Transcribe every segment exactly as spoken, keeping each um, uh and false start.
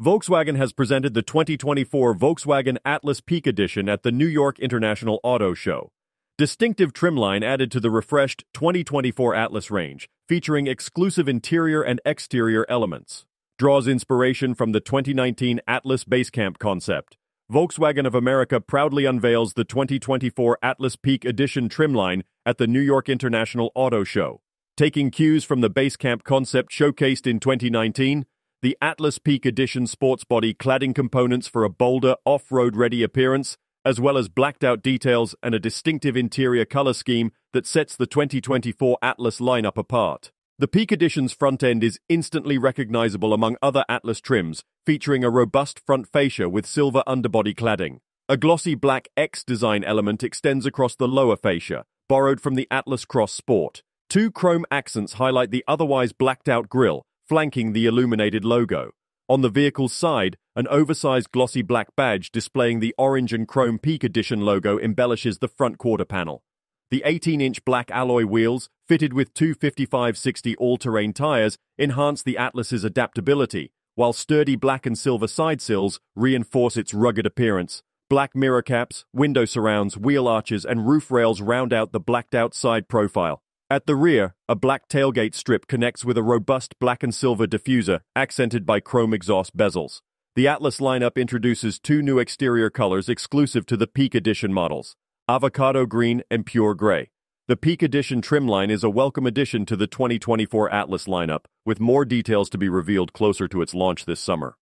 Volkswagen has presented the twenty twenty-four Volkswagen Atlas Peak Edition at the New York International Auto Show. Distinctive trimline added to the refreshed twenty twenty-four Atlas range, featuring exclusive interior and exterior elements, draws inspiration from the twenty nineteen Atlas Basecamp concept. Volkswagen of America proudly unveils the twenty twenty-four Atlas Peak Edition trimline at the New York International Auto Show. Taking cues from the Basecamp concept showcased in twenty nineteen, the Atlas Peak Edition sports body cladding components for a bolder, off-road ready appearance, as well as blacked-out details and a distinctive interior color scheme that sets the twenty twenty-four Atlas lineup apart. The Peak Edition's front end is instantly recognizable among other Atlas trims, featuring a robust front fascia with silver underbody cladding. A glossy black X design element extends across the lower fascia, borrowed from the Atlas Cross Sport. Two chrome accents highlight the otherwise blacked-out grille, flanking the illuminated logo. On the vehicle's side, an oversized glossy black badge displaying the orange and chrome Peak Edition logo embellishes the front quarter panel. The eighteen-inch black alloy wheels, fitted with two fifty-five sixty all-terrain tires, enhance the Atlas's adaptability, while sturdy black and silver side sills reinforce its rugged appearance. Black mirror caps, window surrounds, wheel arches, and roof rails round out the blacked-out side profile. At the rear, a black tailgate strip connects with a robust black and silver diffuser, accented by chrome exhaust bezels. The Atlas lineup introduces two new exterior colors exclusive to the Peak Edition models, Avocado Green and Pure Grey. The Peak Edition trimline is a welcome addition to the twenty twenty-four Atlas lineup, with more details to be revealed closer to its launch this summer.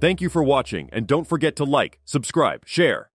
Thank you for watching, and don't forget to like, subscribe, share.